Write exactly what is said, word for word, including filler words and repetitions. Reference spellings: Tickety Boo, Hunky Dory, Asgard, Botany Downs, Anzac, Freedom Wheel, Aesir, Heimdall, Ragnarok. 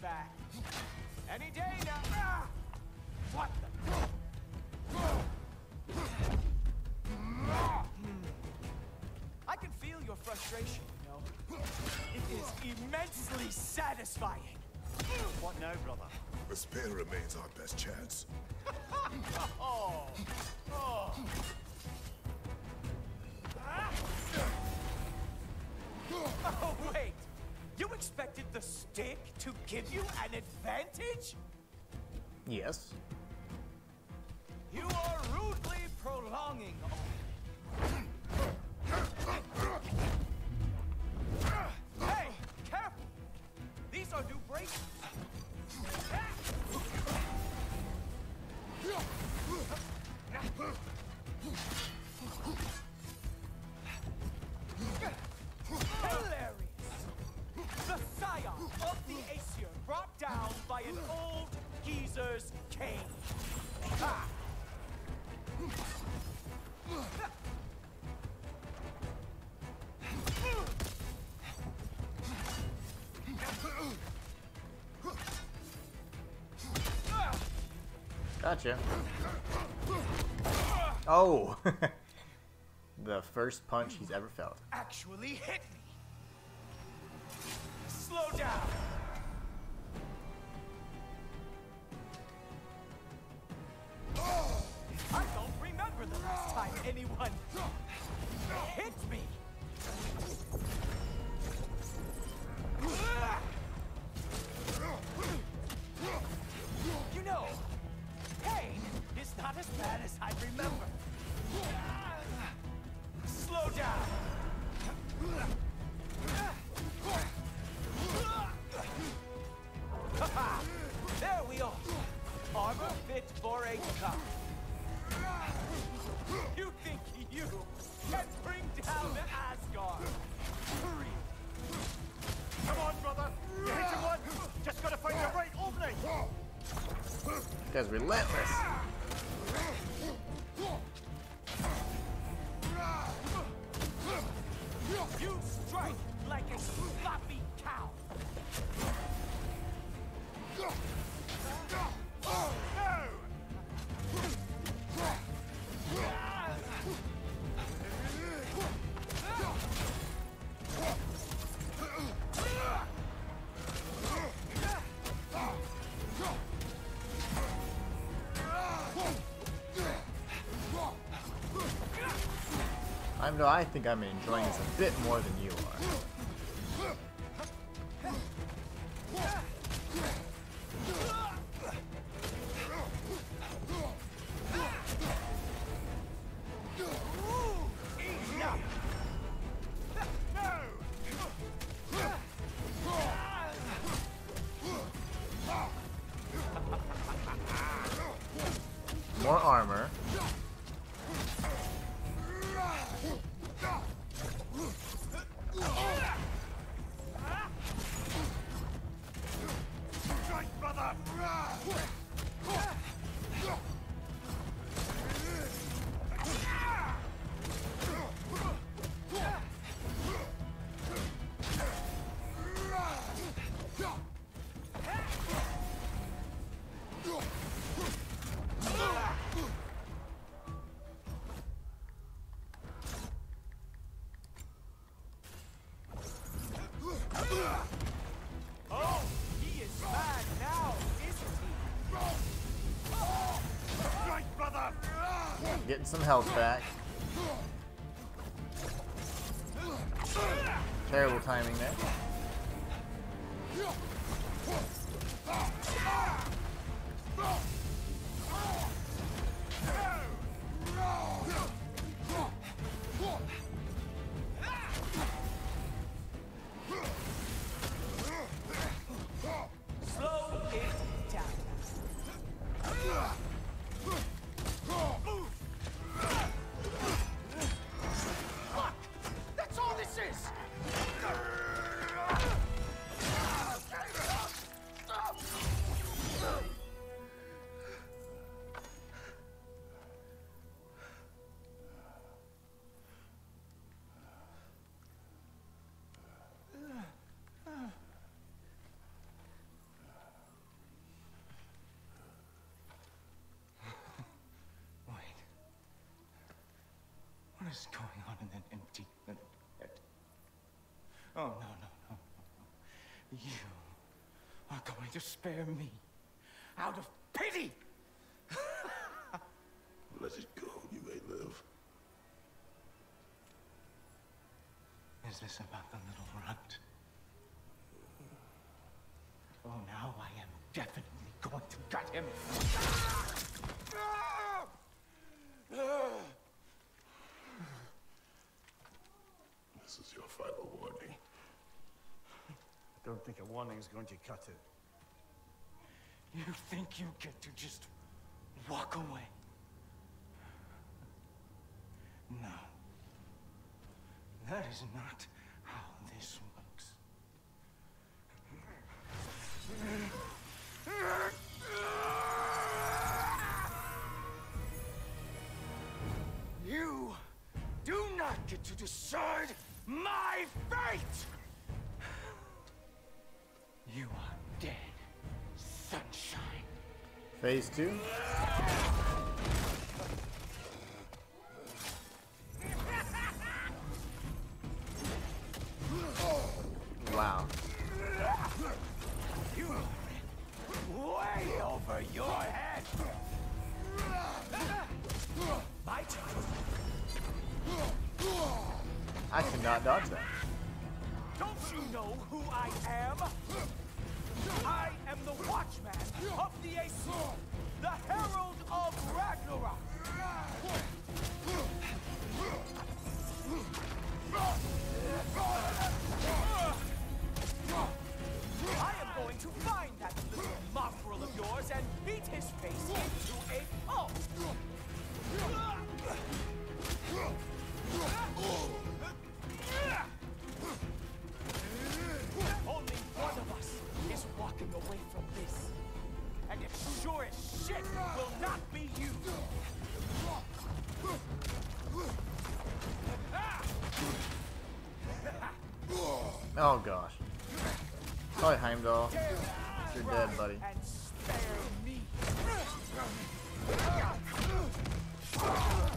back. Any day now. Ah! What the? I can feel your frustration, you know. It is immensely satisfying. What now, brother? Despair remains our best chance. Oh. Oh. Ah. Oh, wait! You expected the stick to give you an advantage? Yes. You are rudely prolonging all. Hey! Careful! These are new braces. Hilarious! The scion of the Aesir brought down by an old geezer's cane. Ha! Gotcha. Oh! The first punch he's ever felt. Actually hit me. Slow down. I don't remember the last time anyone hit me. You know, pain is not as bad as I remember. Slow down. There we are. Armor fit for a cup. You think you can bring down Asgard? Hurry. Come on, brother. You hit him one. Just gotta find the right opening. This guy's relentless. You strike like a sloppy cow. Oh, no! I know, I think I'm enjoying this a bit more than you are. More armor. Strike, brother. Oh, he is mad now, isn't he? Strike, brother! Getting some health back. Terrible timing there. is going on in that empty little head? Oh, no, no, no, no, no. You are going to spare me out of pity! Let it go, you may live. Is this about the little runt? Oh, now I am definitely going to gut him. This is your final warning. I don't think a warning is going to cut it. You think you get to just walk away? No. That is not how this works. You do not get to decide my fate! You are dead, sunshine. Phase two? Wow. You are way over your head. My turn. I cannot dodge that. Don't you know who I am? I am the Watchman of the Aesir, the Herald of Ragnarok. I am going to find that little mongrel of yours and beat his face into a pulp. Only one of us is walking away from this, and it sure as shit will not be you. Oh gosh. Sorry, Heimdall. You're dead, buddy. And spare me.